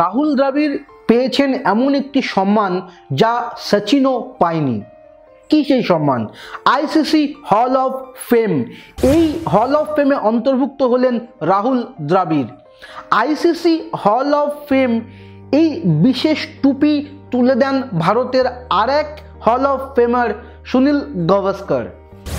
রাহুল দ্রবিড় পেয়েছেন এমন একটি সম্মান যা সচিনও পায়নি। কি সেই সম্মান? ICC hall of fame. এই হল অফ ফেমে অন্তর্ভুক্ত হলেন Rahul Dravid. ICC hall of fame এই বিশেষ টুপি তুলে দেন ভারতের আরেক hall of famer Sunil Gavaskar.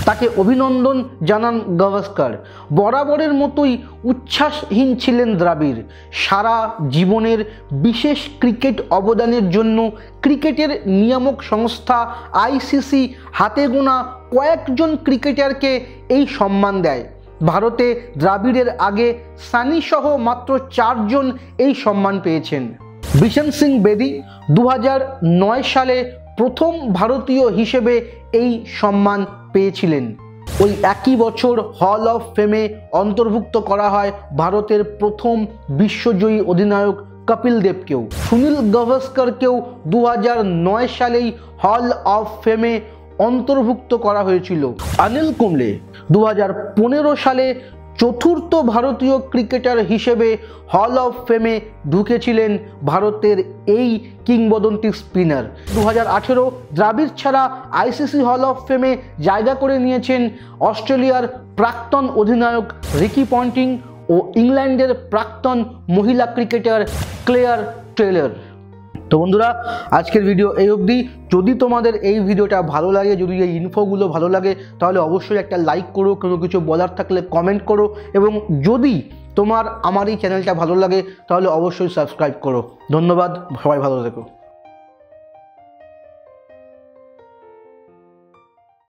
তাকে অভিনন্দন জানান গাভাস্কর। বরাবরের মতোই উচ্ছ্বাসহীন ছিলেন দ্রবিড়। সারা জীবনের বিশেষ ক্রিকেট অবদানের জন্য ক্রিকেটের নিয়ামক সংস্থা আইসিসি হাতে গোনা কয়েকজন ক্রিকেটারকে এই সম্মান দেয়। ভারতে দ্রবিড়ের আগে সানি সহ মাত্র 4 জন এই সম্মান পেয়েছেন। বিশন সিং বেদী 2009 সালে প্রথম ভারতীয় হিসেবে এই সম্মান পেয়েছিলেন। ওই একই বছর হল অফ ফেমে অন্তর্ভুক্ত করা হয় ভারতের প্রথম বিশ্বজয়ী অধিনায়ক কপিল দেবকেও। সুনীল গাভাস্করকেও 2009 সালেই হল অফ ফেমে অন্তর্ভুক্ত করা হয়েছিল। অনিল কুমারে 2015 সালে 4র্থ ভারতীয় ক্রিকেটার হিসেবে হল অফ ফেমে ঢুকেছিলেন ভারতের এই কিংবদন্তি স্পিনার। 2018 দ্রবিড় ছাড়া আইসিসি হল অফ ফেমে জায়গা করে নিয়েছেন অস্ট্রেলিয়ার প্রাক্তন অধিনায়ক রিকি পয়েন্টিং ও ইংল্যান্ডের প্রাক্তন মহিলা ক্রিকেটার ক্লেয়ার ট্রেলর। তো বন্ধুরা, আজকের ভিডিও এই অবধি। যদি তোমাদের এই ভিডিওটা ভালো লাগে, যদি এই ইনফোগুলো ভালো লাগে, তাহলে অবশ্যই একটা লাইক করো, কোনো কিছু বলার থাকলে কমেন্ট করো, এবং যদি তোমার আমার এই চ্যানেলটা ভালো লাগে তাহলে অবশ্যই সাবস্ক্রাইব করো। ধন্যবাদ, সবাই ভালো থেকো।